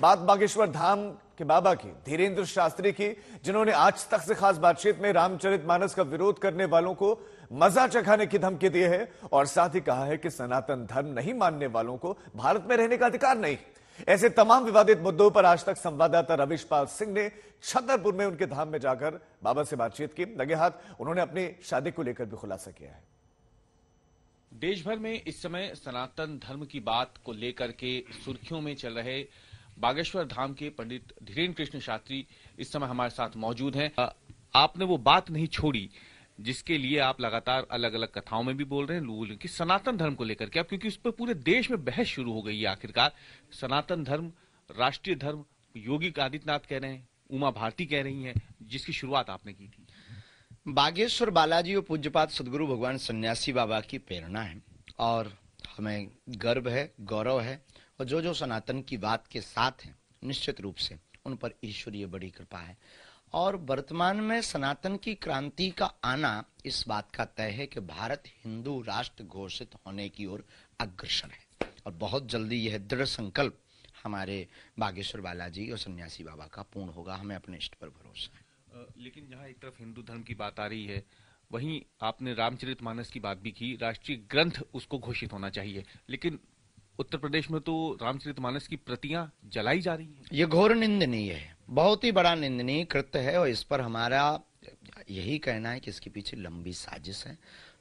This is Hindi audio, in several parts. बात बागेश्वर धाम के बाबा की, धीरेन्द्र शास्त्री की, जिन्होंने आज तक से खास बातचीत में रामचरित मानस का विरोध करने वालों को मजा चखाने की धमकी दी है और साथ ही कहा है कि सनातन धर्म नहीं मानने वालों को भारत में रहने का अधिकार नहीं। ऐसे तमाम विवादित मुद्दों पर आज तक संवाददाता रविश पाल सिंह ने छतरपुर में उनके धाम में जाकर बाबा से बातचीत की। लगे हाथ उन्होंने अपनी शादी को लेकर भी खुलासा किया है। देश भर में इस समय सनातन धर्म की बात को लेकर के सुर्खियों में चल रहे बागेश्वर धाम के पंडित धीरेन्द्र कृष्ण शास्त्री इस समय हमारे साथ मौजूद हैं। आपने वो बात नहीं छोड़ी जिसके लिए आप लगातार अलग अलग कथाओं में भी बोल रहे हैं लोगों की सनातन धर्म को लेकर के, अब क्योंकि उस पर पूरे देश में बहस शुरू हो गई है। आखिरकार सनातन धर्म राष्ट्रीय धर्म योगी आदित्यनाथ कह रहे हैं, उमा भारती कह रही हैं, जिसकी शुरुआत आपने की थी। बागेश्वर बालाजी और पूज्यपाद सदगुरु भगवान सन्यासी बाबा की प्रेरणा है और हमें गर्व है, गौरव है और जो जो सनातन की बात के साथ हैं निश्चित रूप से उन पर ईश्वरीय बड़ी कृपा है और वर्तमान में सनातन की क्रांति का आना इस बात का तय है कि भारत हिंदू राष्ट्र घोषित होने की ओर अग्रसर है और बहुत जल्दी यह दृढ़ संकल्प हमारे बागेश्वर बालाजी और सन्यासी बाबा का पूर्ण होगा। हमें अपने इष्ट पर भरोसा है। लेकिन जहाँ एक तरफ हिंदू धर्म की बात आ रही है, वहीं आपने रामचरित मानस की बात भी की, राष्ट्रीय ग्रंथ उसको घोषित होना चाहिए, लेकिन उत्तर प्रदेश में तो रामचरित मानस की प्रतियां जलाई जा रही हैं। ये घोर निंदनीय है, बहुत ही बड़ा निंदनीय कृत्य है और इस पर हमारा यही कहना है कि इसके पीछे लंबी साजिश है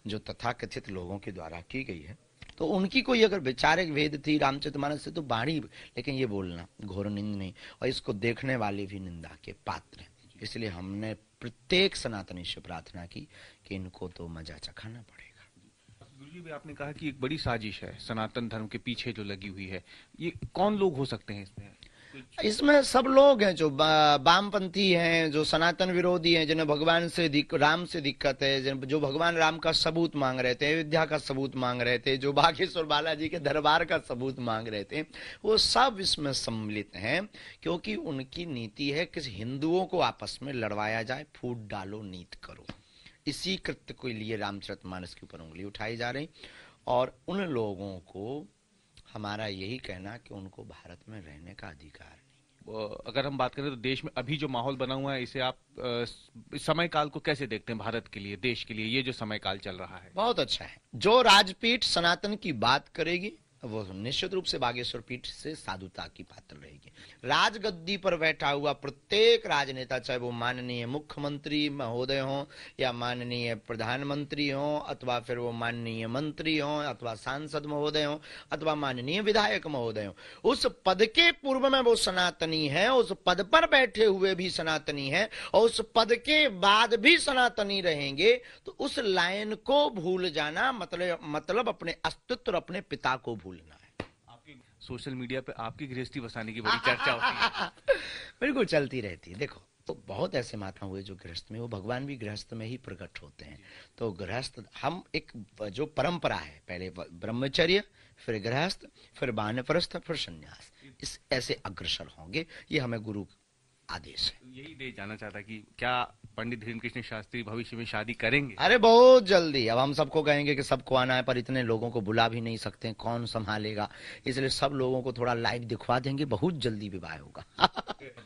जो तथाकथित लोगों के द्वारा की गई है। तो उनकी कोई अगर वैचारिक भेद थी रामचरित मानस से तो बाढ़ी, लेकिन ये बोलना घोर निंदनीय और इसको देखने वाले भी निंदा के पात्र हैं। इसलिए हमने प्रत्येक सनातनी से प्रार्थना की कि इनको तो मजा चखाना पड़ेगा। गुरु जी भी आपने कहा कि एक बड़ी साजिश है सनातन धर्म के पीछे जो लगी हुई है, ये कौन लोग हो सकते हैं इसमें? इसमें सब लोग हैं जो वामपंथी हैं, जो सनातन विरोधी हैं, जिन्हें भगवान से राम से दिक्कत है, जो भगवान राम का सबूत मांग रहे थे, अयोध्या का सबूत मांग रहे थे, जो बागेश्वर बालाजी के दरबार का सबूत मांग रहे थे, वो सब इसमें सम्मिलित हैं क्योंकि उनकी नीति है कि हिंदुओं को आपस में लड़वाया जाए, फूट डालो नीत करो। इसी कृत्य के लिए रामचरित मानस के ऊपर उंगली उठाई जा रही और उन लोगों को हमारा यही कहना कि उनको भारत में रहने का अधिकार नहीं है। अगर हम बात करें तो देश में अभी जो माहौल बना हुआ है, इसे आप समय काल को कैसे देखते हैं भारत के लिए, देश के लिए? ये जो समय काल चल रहा है बहुत अच्छा है। जो राजपीठ सनातन की बात करेगी वो निश्चित रूप से बागेश्वर पीठ से साधुता की पात्र रहेगी। राजगद्दी पर बैठा हुआ प्रत्येक राजनेता, चाहे वो माननीय मुख्यमंत्री महोदय हों या माननीय प्रधानमंत्री हों अथवा फिर वो माननीय मंत्री हों अथवा सांसद महोदय हों अथवा माननीय विधायक महोदय हों, उस पद के पूर्व में वो सनातनी है, उस पद पर बैठे हुए भी सनातनी है और उस पद के बाद भी सनातनी रहेंगे। तो उस लाइन को भूल जाना मतलब अपने अस्तित्व और अपने पिता को बोलना है। आपके सोशल मीडिया पे आपकी गृहस्थी बसाने की बड़ी चर्चा होती है। बिल्कुल चलती रहती है। देखो तो बहुत ऐसे महात्मा हुए जो गृहस्थ में, वो भगवान भी गृहस्थ में ही प्रकट होते हैं। तो गृहस्थ हम एक जो परंपरा है, पहले ब्रह्मचर्य, फिर गृहस्थ, फिर वानप्रस्थ, फिर संन्यास, इस ऐसे अग्रसर होंगे। ये हमें गुरु आदेश है। यही दे जाना चाहता कि क्या पंडित धीरेन्द्र कृष्ण शास्त्री भविष्य में शादी करेंगे? अरे बहुत जल्दी। अब हम सबको कहेंगे कि सबको आना है, पर इतने लोगों को बुला भी नहीं सकते हैं, कौन संभालेगा, इसलिए सब लोगों को थोड़ा लाइव दिखवा देंगे। बहुत जल्दी विवाह होगा।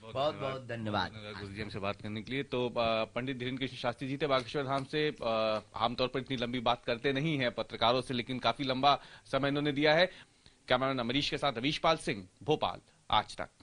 बहुत बहुत धन्यवाद गुरु जी हमसे बात करने के लिए। तो पंडित धीरेन्द्र कृष्ण शास्त्री जी थे बागेश्वर धाम से। आमतौर पर इतनी लंबी बात करते नहीं है पत्रकारों से, लेकिन काफी लंबा समय इन्होंने दिया है। कैमरामैन अमरीश के साथ रविश पाल सिंह, भोपाल, आज तक।